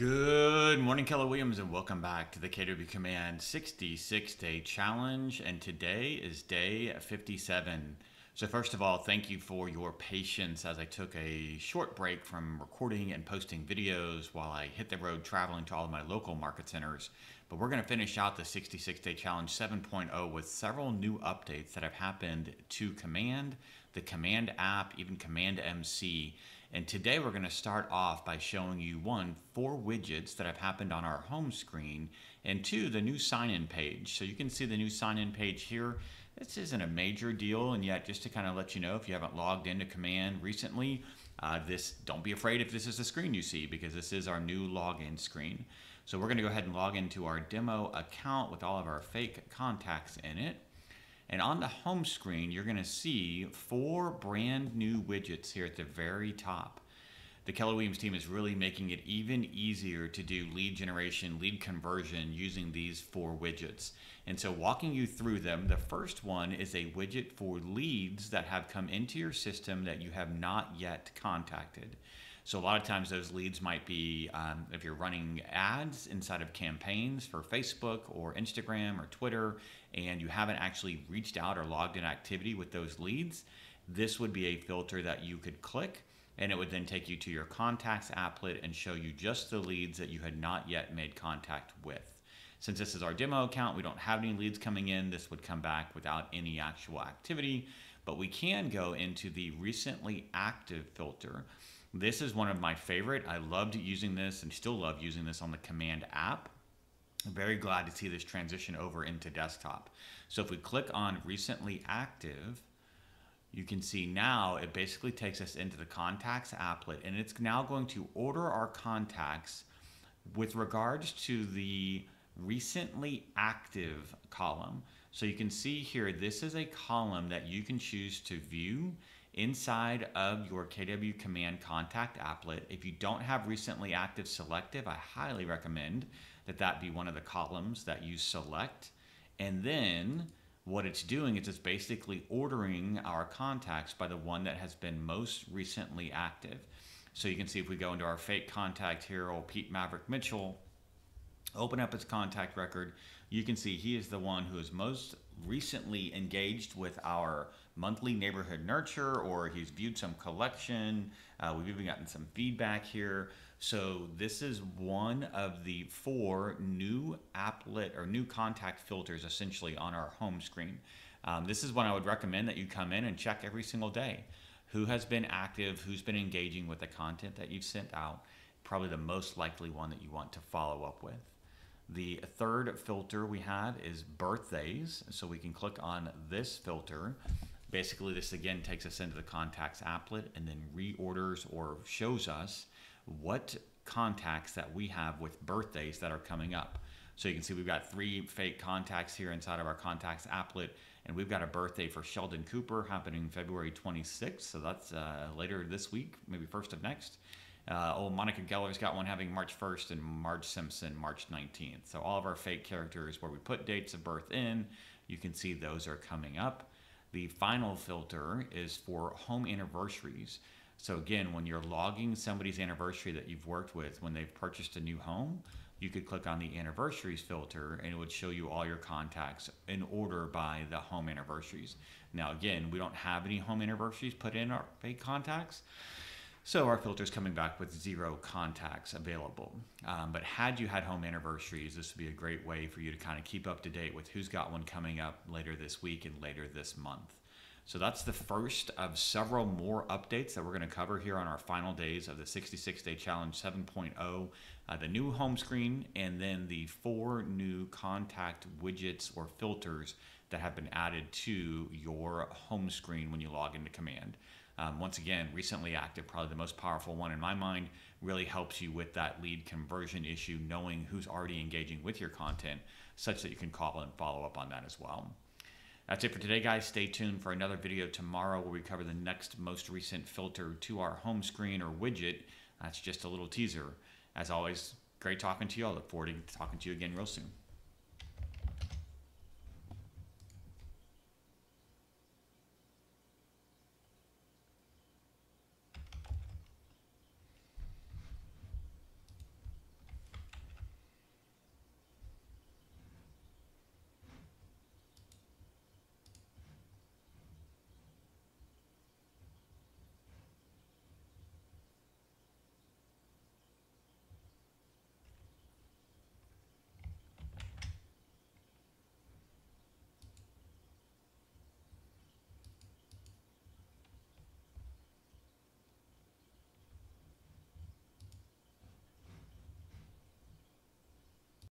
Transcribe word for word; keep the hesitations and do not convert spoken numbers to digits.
Good morning, Keller Williams, and welcome back to the K W Command sixty-six day challenge. And today is day fifty-seven. So first of all, thank you for your patience as I took a short break from recording and posting videos while I hit the road traveling to all of my local market centers. But we're going to finish out the sixty-six day challenge seven point oh with several new updates that have happened to Command, the Command app, even Command M C. And today we're going to start off by showing you, one, four widgets that have happened on our home screen, and two, the new sign-in page. So you can see the new sign-in page here. This isn't a major deal, and yet just to kind of let you know, if you haven't logged into Command recently, uh, this don't be afraid if this is the screen you see, because this is our new login screen. So we're going to go ahead and log into our demo account with all of our fake contacts in it. And on the home screen, you're gonna see four brand new widgets here at the very top. The Keller Williams team is really making it even easier to do lead generation, lead conversion using these four widgets. And so walking you through them, the first one is a widget for leads that have come into your system that you have not yet contacted. So a lot of times those leads might be, um, if you're running ads inside of campaigns for Facebook or Instagram or Twitter, and you haven't actually reached out or logged in activity with those leads, this would be a filter that you could click, and it would then take you to your contacts applet and show you just the leads that you had not yet made contact with. Since this is our demo account, we don't have any leads coming in. This would come back without any actual activity, but we can go into the recently active filter. This is one of my favorite. I loved using this and still love using this on the Command app. I'm very glad to see this transition over into desktop. So if we click on recently active, you can see now it basically takes us into the contacts applet, and it's now going to order our contacts with regards to the recently active column. So you can see here, this is a column that you can choose to view inside of your K W Command contact applet. If you don't have recently active selective, I highly recommend that that be one of the columns that you select. And then what it's doing is it's basically ordering our contacts by the one that has been most recently active. So you can see if we go into our fake contact here, old Pete Maverick Mitchell, open up his contact record, you can see he is the one who is most recently engaged with our monthly neighborhood nurture, or he's viewed some collection. Uh, we've even gotten some feedback here. So this is one of the four new applet or new contact filters essentially on our home screen. Um, this is one I would recommend that you come in and check every single day. Who has been active, who's been engaging with the content that you've sent out, probably the most likely one that you want to follow up with. The third filter we have is birthdays. So we can click on this filter. Basically, this again takes us into the contacts applet and then reorders or shows us what contacts that we have with birthdays that are coming up. So you can see we've got three fake contacts here inside of our contacts applet, and we've got a birthday for Sheldon Cooper happening February twenty-sixth. So that's uh, later this week, maybe first of next. Uh, old Monica Geller's got one having March first, and Marge Simpson March nineteenth. So all of our fake characters where we put dates of birth in, you can see those are coming up. The final filter is for home anniversaries. So again, when you're logging somebody's anniversary that you've worked with when they've purchased a new home, you could click on the anniversaries filter and it would show you all your contacts in order by the home anniversaries. Now again, we don't have any home anniversaries put in our fake contacts, so our filter is coming back with zero contacts available. Um, but had you had home anniversaries, this would be a great way for you to kind of keep up to date with who's got one coming up later this week and later this month. So that's the first of several more updates that we're going to cover here on our final days of the sixty-six day challenge seven point oh, uh, the new home screen, and then the four new contact widgets or filters that have been added to your home screen when you log into Command. Um, once again, recently active, probably the most powerful one in my mind, really helps you with that lead conversion issue, knowing who's already engaging with your content such that you can call and follow up on that as well. That's it for today, guys. Stay tuned for another video tomorrow where we cover the next most recent filter to our home screen or widget. That's just a little teaser. As always, great talking to you. I look forward to talking to you again real soon.